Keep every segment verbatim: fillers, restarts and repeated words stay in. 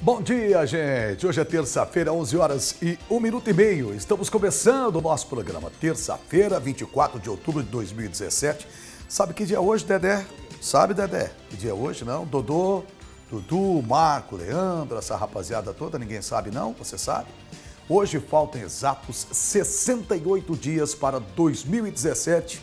Bom dia, gente! Hoje é terça-feira, onze horas e um minuto e meio. Estamos começando o nosso programa. Terça-feira, vinte e quatro de outubro de dois mil e dezessete. Sabe que dia é hoje, Dedé? Sabe, Dedé? Que dia é hoje, não? Dodô, Dudu, Marco, Leandro, essa rapaziada toda, ninguém sabe não? Você sabe? Hoje faltam exatos sessenta e oito dias para dois mil e dezessete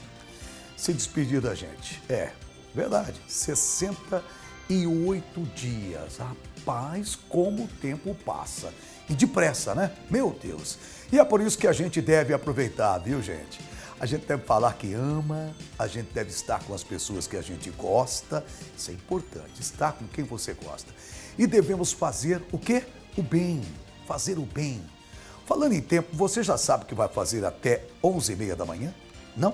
se despedir da gente. É, verdade, sessenta e oito dias, rapaz. Paz, como o tempo passa. E depressa, né? Meu Deus. E é por isso que a gente deve aproveitar, viu, gente? A gente deve falar que ama, a gente deve estar com as pessoas que a gente gosta. Isso é importante, estar com quem você gosta. E devemos fazer o quê? O bem. Fazer o bem. Falando em tempo, você já sabe o que vai fazer até onze e meia da manhã? Não?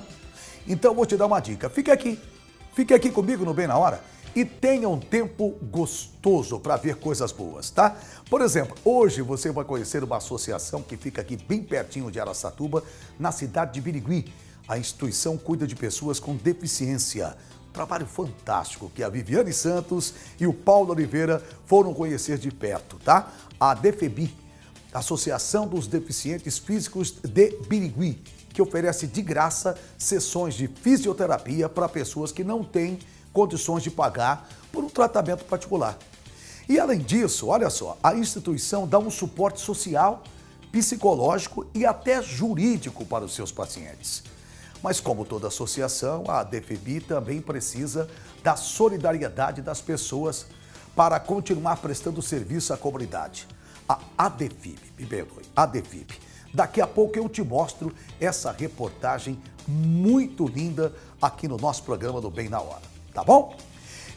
Então, vou te dar uma dica. Fique aqui. Fique aqui comigo no Bem na Hora. E tenha um tempo gostoso para ver coisas boas, tá? Por exemplo, hoje você vai conhecer uma associação que fica aqui bem pertinho de Araçatuba, na cidade de Birigui. A instituição cuida de pessoas com deficiência. Um trabalho fantástico que a Viviane Santos e o Paulo Oliveira foram conhecer de perto, tá? A D F B I, Associação dos Deficientes Físicos de Birigui, que oferece de graça sessões de fisioterapia para pessoas que não têm condições de pagar por um tratamento particular. E além disso, olha só, a instituição dá um suporte social, psicológico e até jurídico para os seus pacientes. Mas como toda associação, a D F B I também precisa da solidariedade das pessoas para continuar prestando serviço à comunidade. A ADFIB, me perdoe, ADFIB. Daqui a pouco eu te mostro essa reportagem muito linda aqui no nosso programa do Bem na Hora. Tá bom?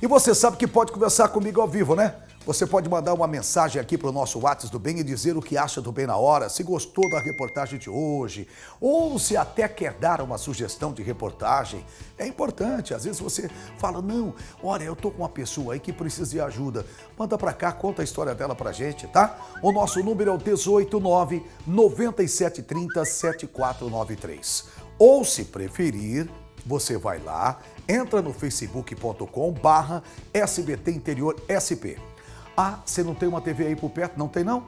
E você sabe que pode conversar comigo ao vivo, né? Você pode mandar uma mensagem aqui para o nosso WhatsApp do Bem e dizer o que acha do Bem na Hora, se gostou da reportagem de hoje, ou se até quer dar uma sugestão de reportagem. É importante, às vezes você fala, não, olha, eu tô com uma pessoa aí que precisa de ajuda. Manda para cá, conta a história dela pra gente, tá? O nosso número é o dezoito nove, nove sete três zero, sete quatro nove três. Ou, se preferir, você vai lá, entra no facebook ponto com barra S B T Interior S P. Ah, você não tem uma T V aí por perto? Não tem não?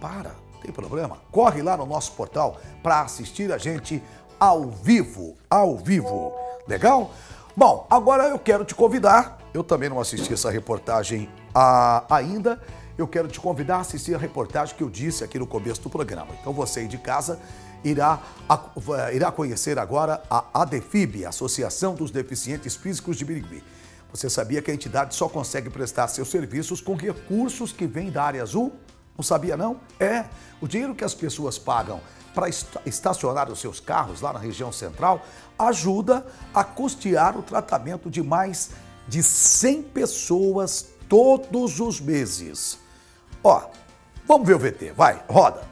Para, não tem problema. Corre lá no nosso portal para assistir a gente ao vivo, ao vivo. Legal? Bom, agora eu quero te convidar, eu também não assisti essa reportagem ah, ainda, eu quero te convidar a assistir a reportagem que eu disse aqui no começo do programa. Então você aí de casa Irá, irá conhecer agora a ADFIB, Associação dos Deficientes Físicos de Birigui. Você sabia que a entidade só consegue prestar seus serviços com recursos que vêm da área azul? Não sabia não? É, o dinheiro que as pessoas pagam para estacionar os seus carros lá na região central ajuda a custear o tratamento de mais de cem pessoas todos os meses. Ó, vamos ver o V T, vai, roda!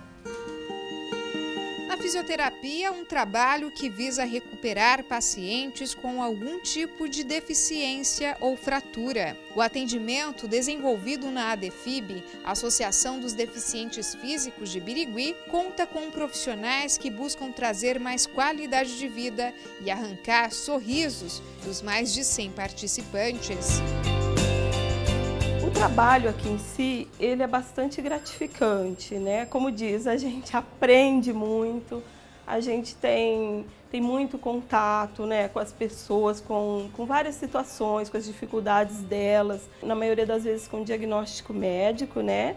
A fisioterapia é um trabalho que visa recuperar pacientes com algum tipo de deficiência ou fratura. O atendimento desenvolvido na ADFIB, Associação dos Deficientes Físicos de Birigui, conta com profissionais que buscam trazer mais qualidade de vida e arrancar sorrisos dos mais de cem participantes. O trabalho aqui em si, ele é bastante gratificante, né? Como diz, a gente aprende muito, a gente tem, tem muito contato, né, com as pessoas, com, com várias situações, com as dificuldades delas, na maioria das vezes com diagnóstico médico, né?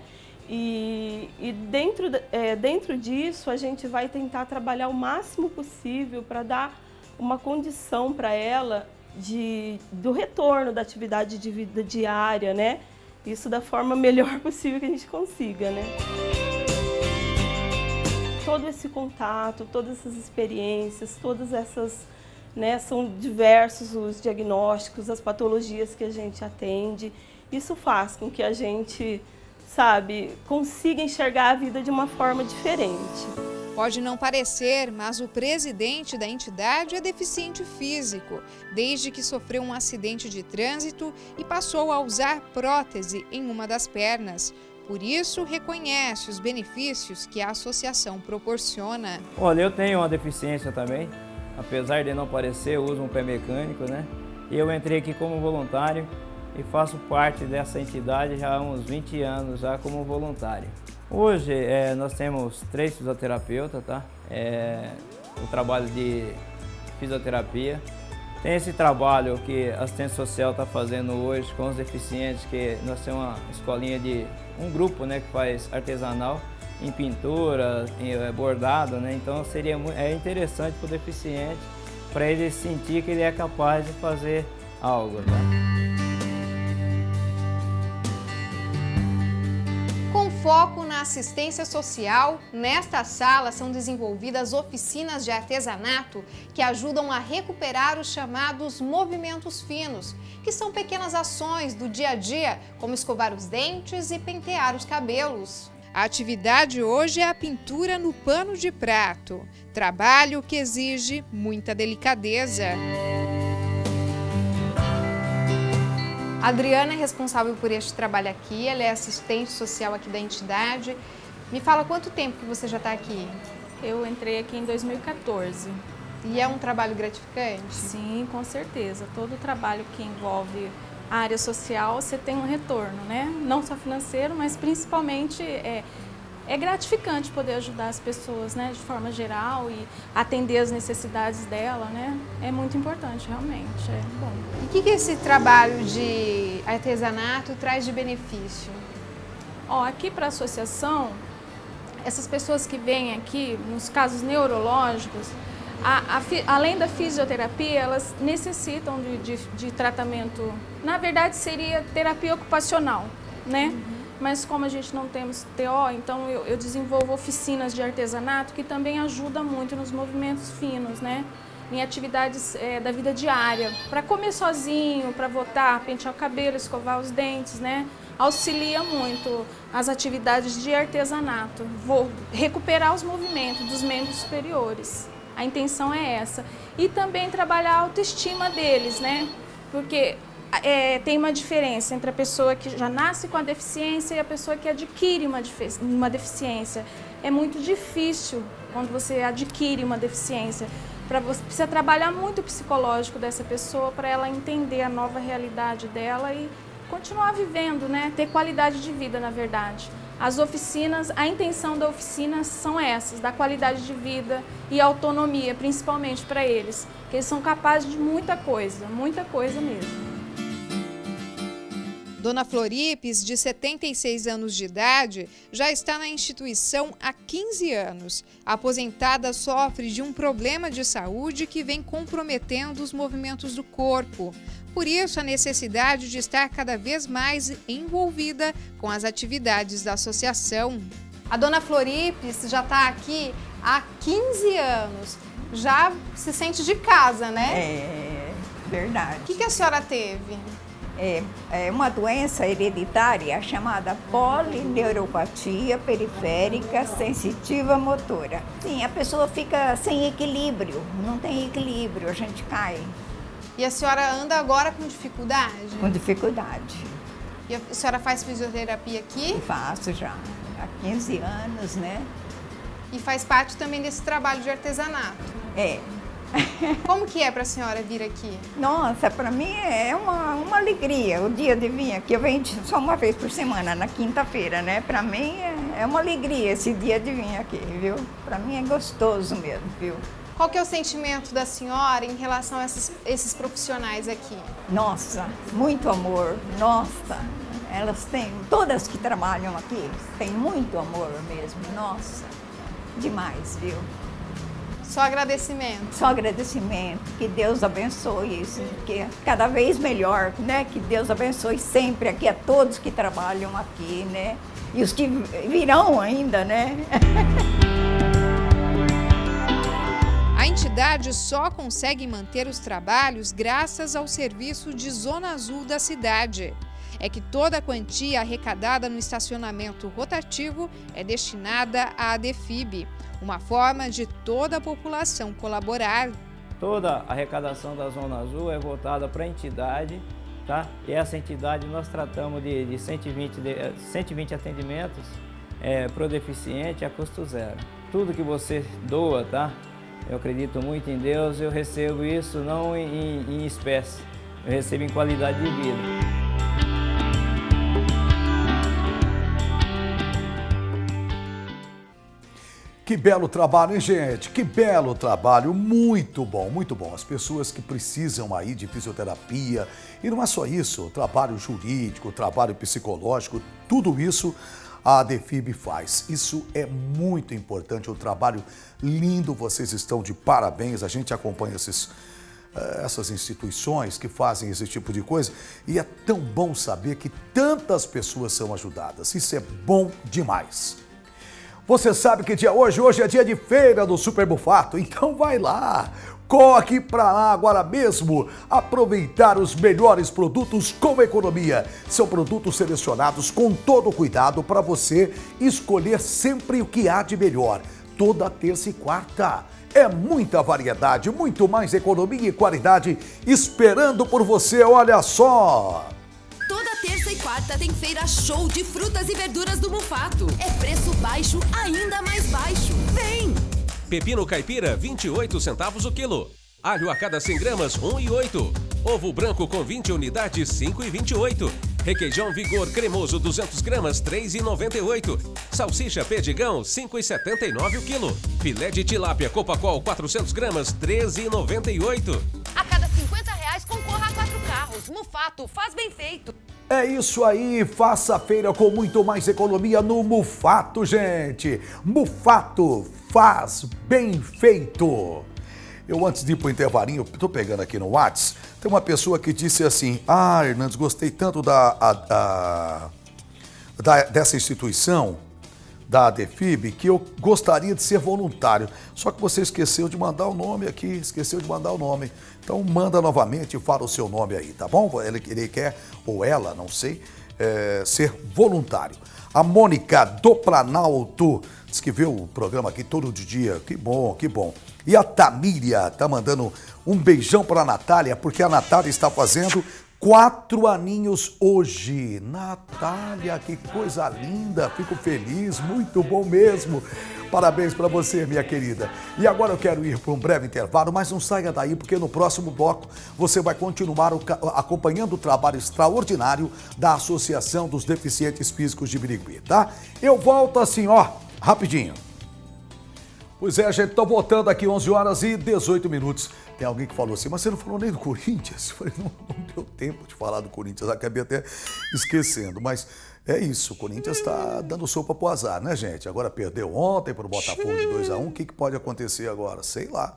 E, e dentro, é, dentro disso a gente vai tentar trabalhar o máximo possível para dar uma condição para ela de, do retorno da atividade de vida diária, né? Isso da forma melhor possível que a gente consiga, né? Todo esse contato, todas essas experiências, todas essas, né, são diversos os diagnósticos, as patologias que a gente atende. Isso faz com que a gente, sabe, consiga enxergar a vida de uma forma diferente. Pode não parecer, mas o presidente da entidade é deficiente físico, desde que sofreu um acidente de trânsito e passou a usar prótese em uma das pernas. Por isso, reconhece os benefícios que a associação proporciona. Olha, eu tenho uma deficiência também, apesar de não parecer, eu uso um pé mecânico, né? E eu entrei aqui como voluntário e faço parte dessa entidade já há uns vinte anos já como voluntário. Hoje é, nós temos três fisioterapeutas, tá? É, o trabalho de fisioterapia. Tem esse trabalho que a assistência social está fazendo hoje com os deficientes, que nós temos uma escolinha de um grupo, né, que faz artesanal em pintura, em bordado, né? Então seria é interessante para o deficiente, para ele sentir que ele é capaz de fazer algo, né? Com foco na assistência social, nesta sala são desenvolvidas oficinas de artesanato que ajudam a recuperar os chamados movimentos finos, que são pequenas ações do dia a dia, como escovar os dentes e pentear os cabelos. A atividade hoje é a pintura no pano de prato, trabalho que exige muita delicadeza. A Adriana é responsável por este trabalho aqui, ela é assistente social aqui da entidade. Me fala, quanto tempo que você já está aqui? Eu entrei aqui em dois mil e quatorze. E é um trabalho gratificante? Sim, com certeza. Todo trabalho que envolve a área social, você tem um retorno, né? Não só financeiro, mas principalmente é, é gratificante poder ajudar as pessoas, né? De forma geral e atender as necessidades dela, né? É muito importante, realmente. É bom. E o que, que esse trabalho de artesanato traz de benefício? Ó, aqui para a associação, essas pessoas que vêm aqui, nos casos neurológicos, A, a, além da fisioterapia, elas necessitam de, de, de tratamento, na verdade seria terapia ocupacional, né? Uhum. Mas como a gente não temos T O, então eu, eu desenvolvo oficinas de artesanato que também ajuda muito nos movimentos finos, né? Em atividades é, da vida diária, para comer sozinho, para votar, pentear o cabelo, escovar os dentes, né? Auxilia muito as atividades de artesanato, vou recuperar os movimentos dos membros superiores. A intenção é essa. E também trabalhar a autoestima deles, né? Porque é, tem uma diferença entre a pessoa que já nasce com a deficiência e a pessoa que adquire uma, uma deficiência. É muito difícil quando você adquire uma deficiência. Pra você precisa trabalhar muito o psicológico dessa pessoa para ela entender a nova realidade dela e continuar vivendo, né? Ter qualidade de vida, na verdade. As oficinas, a intenção da oficina são essas, da qualidade de vida e autonomia, principalmente para eles, que eles são capazes de muita coisa, muita coisa mesmo. Dona Floripes, de setenta e seis anos de idade, já está na instituição há quinze anos. A aposentada sofre de um problema de saúde que vem comprometendo os movimentos do corpo. Por isso, a necessidade de estar cada vez mais envolvida com as atividades da associação. A Dona Floripes já está aqui há quinze anos, já se sente de casa, né? É, verdade. O que, que a senhora teve? É, é uma doença hereditária chamada polineuropatia periférica sensitiva motora. Sim, a pessoa fica sem equilíbrio, não tem equilíbrio, a gente cai. E a senhora anda agora com dificuldade? Com dificuldade. E a senhora faz fisioterapia aqui? Eu faço já, há quinze anos, né? E faz parte também desse trabalho de artesanato? É. Como que é para a senhora vir aqui? Nossa, para mim é uma, uma alegria o dia de vir aqui. Eu venho só uma vez por semana, na quinta-feira, né? Para mim é, é uma alegria esse dia de vir aqui, viu? Para mim é gostoso mesmo, viu? Qual que é o sentimento da senhora em relação a esses, esses profissionais aqui? Nossa, muito amor, nossa. Elas têm, todas que trabalham aqui, têm muito amor mesmo, nossa. Demais, viu? Só agradecimento. Só agradecimento, que Deus abençoe isso, que cada vez melhor, né? Que Deus abençoe sempre aqui a todos que trabalham aqui, né? E os que virão ainda, né? A entidade só consegue manter os trabalhos graças ao serviço de Zona Azul da cidade. É que toda a quantia arrecadada no estacionamento rotativo é destinada à ADEFIB, uma forma de toda a população colaborar. Toda a arrecadação da Zona Azul é voltada para a entidade, tá? E essa entidade nós tratamos de, de, cento e vinte atendimentos é, para o deficiente a custo zero. Tudo que você doa, tá? Eu acredito muito em Deus, eu recebo isso não em, em espécie, eu recebo em qualidade de vida. Que belo trabalho, hein, gente? Que belo trabalho, muito bom, muito bom. As pessoas que precisam aí de fisioterapia, e não é só isso, trabalho jurídico, trabalho psicológico, tudo isso a Defib faz. Isso é muito importante, um trabalho lindo, vocês estão de parabéns, a gente acompanha esses... essas instituições que fazem esse tipo de coisa, e é tão bom saber que tantas pessoas são ajudadas. Isso é bom demais. Você sabe que dia hoje? Hoje é dia de feira do Super Mufato, então vai lá, corre para lá agora mesmo, aproveitar os melhores produtos com economia. São produtos selecionados com todo cuidado para você escolher sempre o que há de melhor, toda terça e quarta. É muita variedade, muito mais economia e qualidade esperando por você, olha só! Toda terça e quarta tem feira show de frutas e verduras do Mufato. É preço baixo, ainda mais baixo. Vem! Pepino caipira, vinte e oito centavos o quilo. Alho a cada cem gramas, um real e oito. Ovo branco com vinte unidades, cinco reais e vinte e oito. Requeijão Vigor cremoso, duzentas gramas, três reais e noventa e oito. Salsicha Pedigão, cinco reais e setenta e nove o quilo. Filé de tilápia Copacol, quatrocentas gramas, treze reais e noventa e oito. A cada cinquenta reais concorra a quatro carros. Mufato, faz bem feito. É isso aí, faça a feira com muito mais economia no Mufato, gente. Mufato, faz bem feito. Eu, antes de ir para o intervalinho, estou pegando aqui no WhatsApp, tem uma pessoa que disse assim: ah, Hernandes, gostei tanto da, a, da, da, dessa instituição, da Defib, que eu gostaria de ser voluntário. Só que você esqueceu de mandar o nome aqui, esqueceu de mandar o nome. Então, manda novamente e fala o seu nome aí, tá bom? Ele, ele quer, ou ela, não sei, é, ser voluntário. A Mônica do Planalto diz que vê o programa aqui todo dia. Que bom, que bom. E a Tamíria tá mandando um beijão para a Natália, porque a Natália está fazendo quatro aninhos hoje. Natália, que coisa linda, fico feliz, muito bom mesmo. Parabéns para você, minha querida. E agora eu quero ir para um breve intervalo, mas não saia daí, porque no próximo bloco você vai continuar acompanhando o trabalho extraordinário da Associação dos Deficientes Físicos de Birigui, tá? Eu volto assim, ó, rapidinho. Pois é, gente, estou voltando aqui, onze horas e dezoito minutos. Tem alguém que falou assim, mas você não falou nem do Corinthians? Eu falei, não, não deu tempo de falar do Corinthians, acabei até esquecendo. Mas é isso, o Corinthians está dando sopa pro azar, né, gente? Agora perdeu ontem para o Botafogo de dois a um, o que, que pode acontecer agora? Sei lá,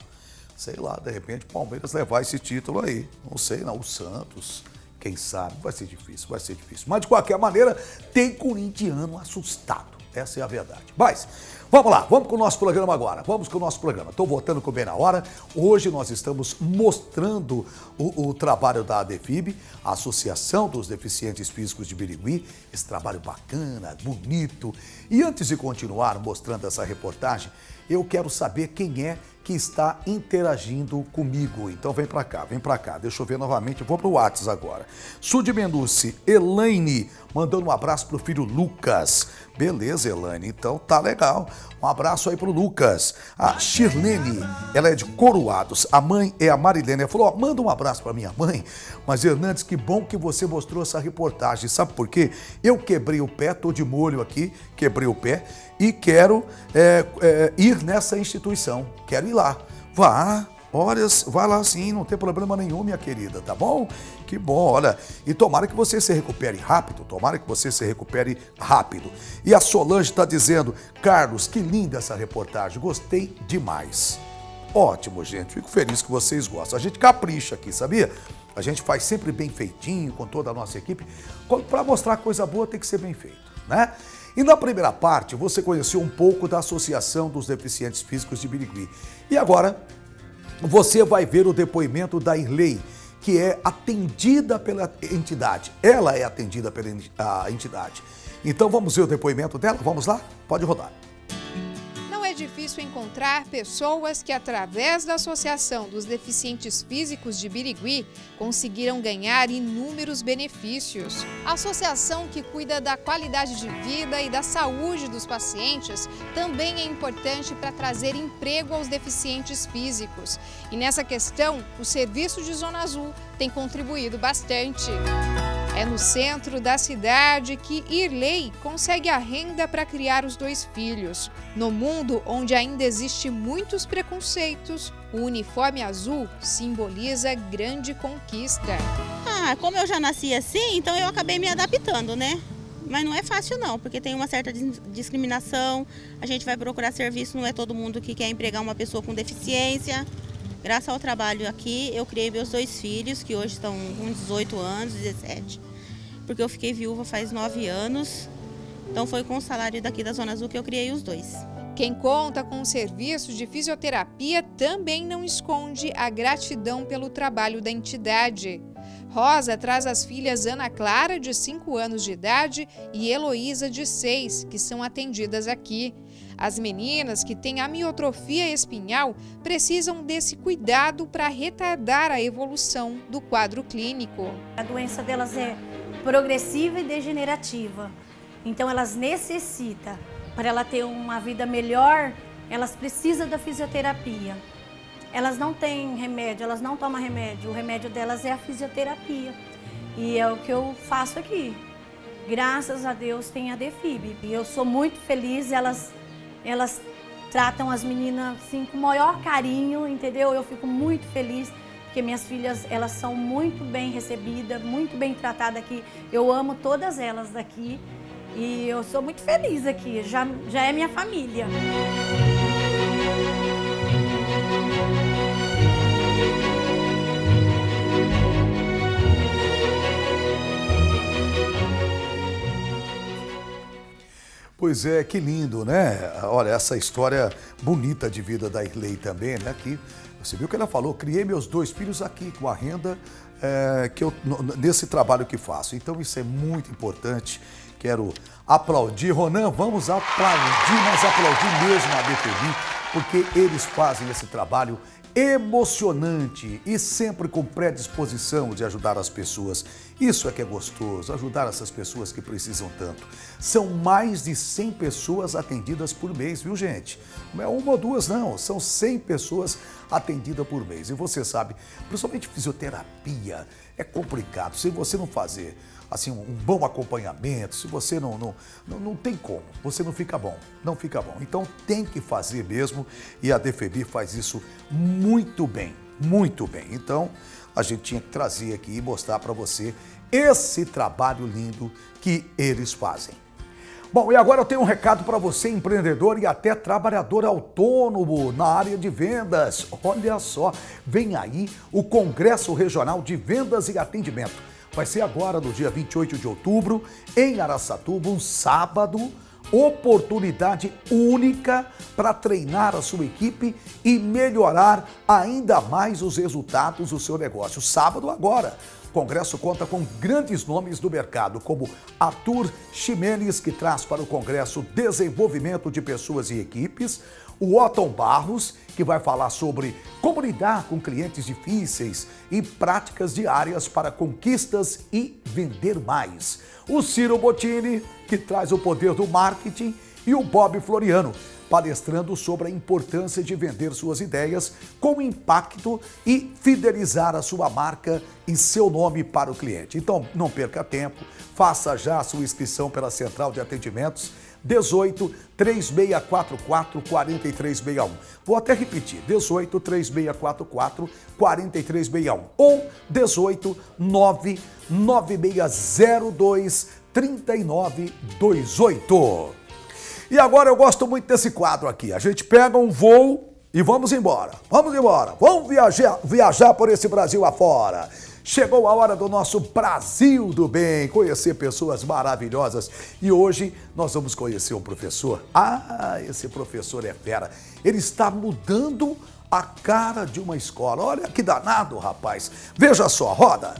sei lá, de repente o Palmeiras levar esse título aí. Não sei, não, o Santos... Quem sabe? Vai ser difícil, vai ser difícil. Mas, de qualquer maneira, tem corintiano assustado. Essa é a verdade. Mas, vamos lá, vamos com o nosso programa agora. Vamos com o nosso programa. Estou voltando com o Bem na Hora. Hoje nós estamos mostrando o, o trabalho da ADEFIB, a Associação dos Deficientes Físicos de Birigui. Esse trabalho bacana, bonito. E antes de continuar mostrando essa reportagem, eu quero saber quem é que está interagindo comigo. Então vem pra cá, vem pra cá. Deixa eu ver novamente, eu vou pro WhatsApp agora. Sud Menucci, Elaine, mandando um abraço pro filho Lucas. Beleza, Elaine, então tá legal. Um abraço aí pro Lucas. A Shirlene, ela é de Coroados, a mãe é a Marilene. Ela falou, ó, manda um abraço pra minha mãe. Mas, Hernandes, que bom que você mostrou essa reportagem. Sabe por quê? Eu quebrei o pé, tô de molho aqui, quebrei o pé. E quero é, é, ir nessa instituição, quero ir lá. Vá, horas, vá lá sim, não tem problema nenhum, minha querida, tá bom? Que bom, olha. E tomara que você se recupere rápido, tomara que você se recupere rápido. E a Solange está dizendo, Carlos, que linda essa reportagem, gostei demais. Ótimo, gente, fico feliz que vocês gostam. A gente capricha aqui, sabia? A gente faz sempre bem feitinho com toda a nossa equipe. Para mostrar coisa boa tem que ser bem feito, né? E na primeira parte, você conheceu um pouco da Associação dos Deficientes Físicos de Birigui. E agora, você vai ver o depoimento da Irlei, que é atendida pela entidade. Ela é atendida pela entidade. Então, vamos ver o depoimento dela? Vamos lá? Pode rodar. Não é difícil encontrar pessoas que, através da Associação dos Deficientes Físicos de Birigui, conseguiram ganhar inúmeros benefícios. A associação que cuida da qualidade de vida e da saúde dos pacientes também é importante para trazer emprego aos deficientes físicos. E nessa questão, o serviço de Zona Azul tem contribuído bastante. É no centro da cidade que Irlei consegue a renda para criar os dois filhos. No mundo onde ainda existe muitos preconceitos, o uniforme azul simboliza grande conquista. Ah, como eu já nasci assim, então eu acabei me adaptando, né? Mas não é fácil não, porque tem uma certa discriminação, a gente vai procurar serviço, não é todo mundo que quer empregar uma pessoa com deficiência. Graças ao trabalho aqui, eu criei meus dois filhos, que hoje estão com dezoito anos, dezessete, porque eu fiquei viúva faz nove anos, então foi com o salário daqui da Zona Azul que eu criei os dois. Quem conta com o serviço de fisioterapia também não esconde a gratidão pelo trabalho da entidade. Rosa traz as filhas Ana Clara, de cinco anos de idade, e Eloísa, de seis, que são atendidas aqui. As meninas que têm amiotrofia espinhal precisam desse cuidado para retardar a evolução do quadro clínico. A doença delas é progressiva e degenerativa, então elas necessitam. Para ela ter uma vida melhor, elas precisam da fisioterapia. Elas não têm remédio, elas não tomam remédio. O remédio delas é a fisioterapia. E é o que eu faço aqui. Graças a Deus tem a D F I B. E eu sou muito feliz, elas, elas tratam as meninas assim, com o maior carinho, entendeu? Eu fico muito feliz, porque minhas filhas elas são muito bem recebidas, muito bem tratadas aqui. Eu amo todas elas daqui. E eu sou muito feliz aqui, já, já é minha família. Pois é, que lindo, né? Olha, essa história bonita de vida da Irlei também, né? Que você viu que ela falou, criei meus dois filhos aqui com a renda é, que eu, nesse trabalho que faço. Então isso é muito importante. Quero aplaudir. Ronan, vamos aplaudir, mas aplaudir mesmo a D F I B, porque eles fazem esse trabalho emocionante e sempre com predisposição de ajudar as pessoas. Isso é que é gostoso, ajudar essas pessoas que precisam tanto. São mais de cem pessoas atendidas por mês, viu gente? Não é uma ou duas não, são cem pessoas atendidas por mês. E você sabe, principalmente fisioterapia, é complicado. Se você não fazer assim, um bom acompanhamento, se você não, não, não, não tem como, você não fica bom, não fica bom. Então tem que fazer mesmo e a D F B faz isso muito bem, muito bem. Então a gente tinha que trazer aqui e mostrar para você esse trabalho lindo que eles fazem. Bom, e agora eu tenho um recado para você, empreendedor e até trabalhador autônomo na área de vendas. Olha só, vem aí o Congresso Regional de Vendas e Atendimento. Vai ser agora, no dia vinte e oito de outubro, em Araçatuba, um sábado, oportunidade única para treinar a sua equipe e melhorar ainda mais os resultados do seu negócio. Sábado agora. O Congresso conta com grandes nomes do mercado, como Arthur Ximenes, que traz para o Congresso desenvolvimento de pessoas e equipes, o Otton Barros, que vai falar sobre como lidar com clientes difíceis e práticas diárias para conquistas e vender mais, o Ciro Bottini, que traz o poder do marketing, e o Bob Floriano, palestrando sobre a importância de vender suas ideias com impacto e fidelizar a sua marca e seu nome para o cliente. Então, não perca tempo, faça já a sua inscrição pela Central de Atendimentos dezoito, três seis quatro quatro, quatro três seis um. Vou até repetir, dezoito, três seis quatro quatro, quatro três seis um ou dezoito, nove nove seis zero dois, três nove dois oito. E agora eu gosto muito desse quadro aqui. A gente pega um voo e vamos embora. Vamos embora. Vamos viajar, viajar por esse Brasil afora. Chegou a hora do nosso Brasil do Bem, conhecer pessoas maravilhosas. E hoje nós vamos conhecer um professor. Ah, esse professor é fera. Ele está mudando a cara de uma escola. Olha que danado, rapaz. Veja só, roda.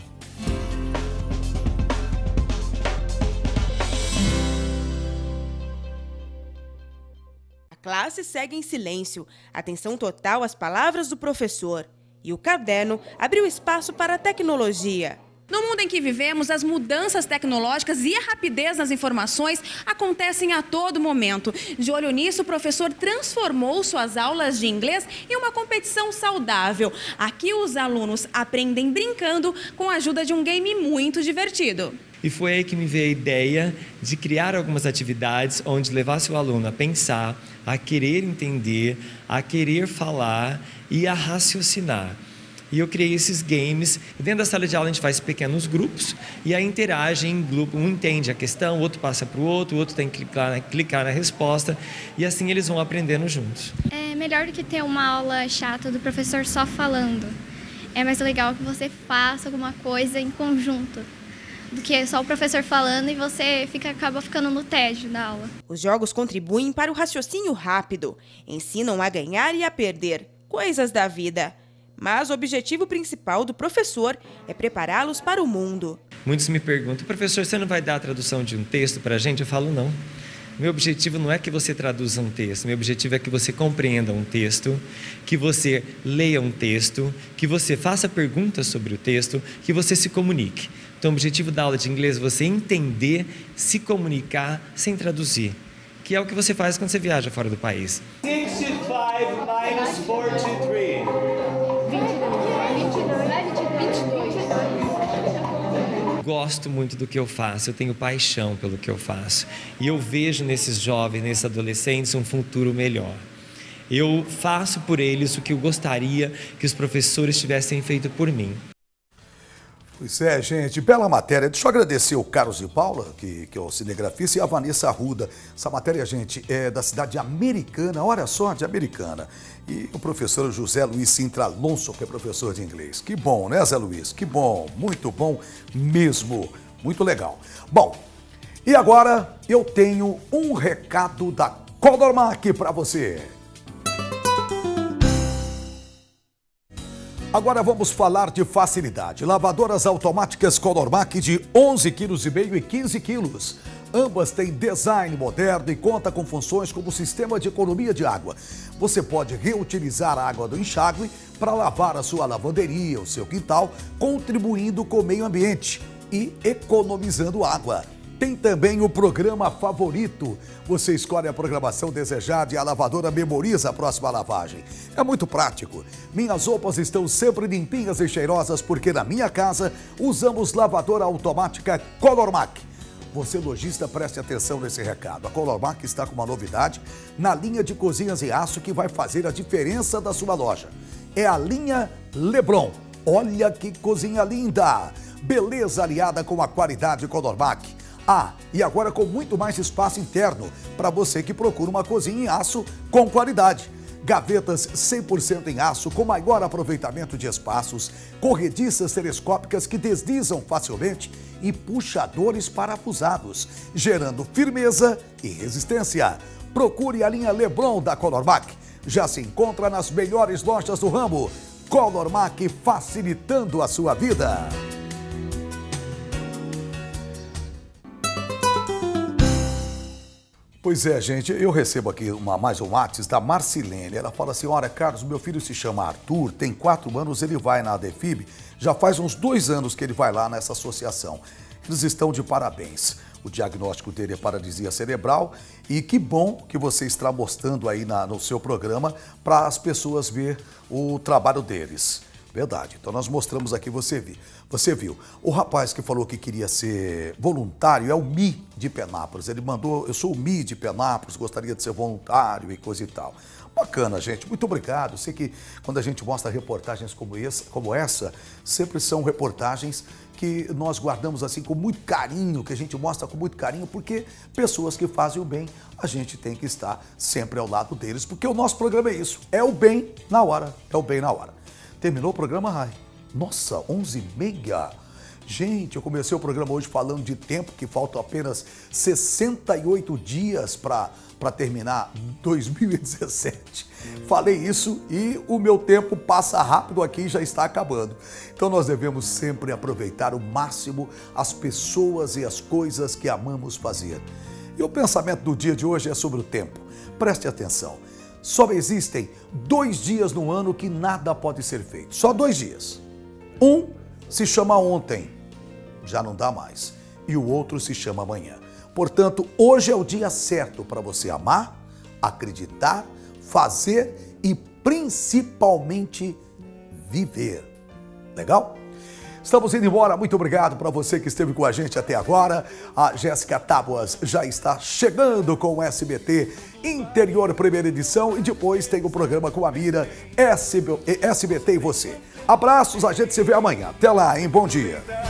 A classe segue em silêncio. Atenção total às palavras do professor. E o caderno abriu espaço para a tecnologia. No mundo em que vivemos, as mudanças tecnológicas e a rapidez nas informações acontecem a todo momento. De olho nisso, o professor transformou suas aulas de inglês em uma competição saudável. Aqui os alunos aprendem brincando com a ajuda de um game muito divertido. E foi aí que me veio a ideia de criar algumas atividades onde levasse o aluno a pensar, a querer entender, a querer falar e a raciocinar. E eu criei esses games. Dentro da sala de aula a gente faz pequenos grupos e aí interagem em grupo. Um entende a questão, o outro passa para o outro, o outro tem que clicar, clicar na resposta e assim eles vão aprendendo juntos. É melhor do que ter uma aula chata do professor só falando. É mais legal que você faça alguma coisa em conjunto do que só o professor falando e você fica, acaba ficando no tédio da aula. Os jogos contribuem para o raciocínio rápido, ensinam a ganhar e a perder, coisas da vida. Mas o objetivo principal do professor é prepará-los para o mundo. Muitos me perguntam, professor, você não vai dar a tradução de um texto para a gente? Eu falo, não. Meu objetivo não é que você traduza um texto, meu objetivo é que você compreenda um texto, que você leia um texto, que você faça perguntas sobre o texto, que você se comunique. Então, o objetivo da aula de inglês é você entender, se comunicar sem traduzir, que é o que você faz quando você viaja fora do país. Gosto muito do que eu faço, eu tenho paixão pelo que eu faço. E eu vejo nesses jovens, nesses adolescentes, um futuro melhor. Eu faço por eles o que eu gostaria que os professores tivessem feito por mim. Pois é, gente, bela matéria. Deixa eu agradecer o Carlos e Paula, que, que é o cinegrafista, e a Vanessa Arruda. Essa matéria, gente, é da cidade de Americana, olha só, de Americana. E o professor José Luiz Sintra Alonso, que é professor de inglês. Que bom, né, Zé Luiz? Que bom, muito bom mesmo. Muito legal. Bom, e agora eu tenho um recado da Colormaq para você. Agora vamos falar de facilidade. Lavadoras automáticas Colormaq de onze vírgula cinco quilos e quinze quilos. Ambas têm design moderno e conta com funções como sistema de economia de água. Você pode reutilizar a água do enxágue para lavar a sua lavanderia, o seu quintal, contribuindo com o meio ambiente e economizando água. Tem também o programa favorito. Você escolhe a programação desejada e a lavadora memoriza a próxima lavagem. É muito prático. Minhas roupas estão sempre limpinhas e cheirosas porque na minha casa usamos lavadora automática Colormaq. Você, lojista, preste atenção nesse recado. A Colormaq está com uma novidade na linha de cozinhas em aço que vai fazer a diferença da sua loja. É a linha Leblon. Olha que cozinha linda! Beleza aliada com a qualidade Colormaq. Ah, e agora com muito mais espaço interno para você que procura uma cozinha em aço com qualidade. Gavetas cem por cento em aço com maior aproveitamento de espaços, corrediças telescópicas que deslizam facilmente e puxadores parafusados, gerando firmeza e resistência. Procure a linha Leblon da Colormaq. Já se encontra nas melhores lojas do ramo. Colormaq facilitando a sua vida. Pois é, gente, eu recebo aqui uma, mais um WhatsApp da Marcilene. Ela fala assim, olha, Carlos, meu filho se chama Arthur, tem quatro anos, ele vai na ADEFIB, já faz uns dois anos que ele vai lá nessa associação. Eles estão de parabéns. O diagnóstico dele é paralisia cerebral e que bom que você está mostrando aí na, no seu programa para as pessoas ver o trabalho deles. Verdade. Então nós mostramos aqui, você viu. Você viu. O rapaz que falou que queria ser voluntário é o Mi de Penápolis. Ele mandou, eu sou o Mi de Penápolis, gostaria de ser voluntário e coisa e tal. Bacana, gente. Muito obrigado. Sei que quando a gente mostra reportagens como essa, como essa, sempre são reportagens que nós guardamos assim com muito carinho, que a gente mostra com muito carinho, porque pessoas que fazem o bem, a gente tem que estar sempre ao lado deles, porque o nosso programa é isso. É o bem na hora. É o bem na hora. Terminou o programa, Rai? Nossa, onze e meia. Gente, eu comecei o programa hoje falando de tempo, que faltam apenas sessenta e oito dias para terminar dois mil e dezessete. Falei isso e o meu tempo passa rápido aqui e já está acabando. Então nós devemos sempre aproveitar o máximo as pessoas e as coisas que amamos fazer. E o pensamento do dia de hoje é sobre o tempo. Preste atenção. Só existem dois dias no ano que nada pode ser feito. Só dois dias. Um se chama ontem já não dá mais. E o outro se chama amanhã. Portanto, hoje é o dia certo para você amar, acreditar, fazer e principalmente viver. Legal? Estamos indo embora, muito obrigado para você que esteve com a gente até agora. A Jéssica Tábuas já está chegando com o S B T Interior Primeira Edição e depois tem o programa com a Mira, S B T e você. Abraços, a gente se vê amanhã. Até lá, hein? Bom dia.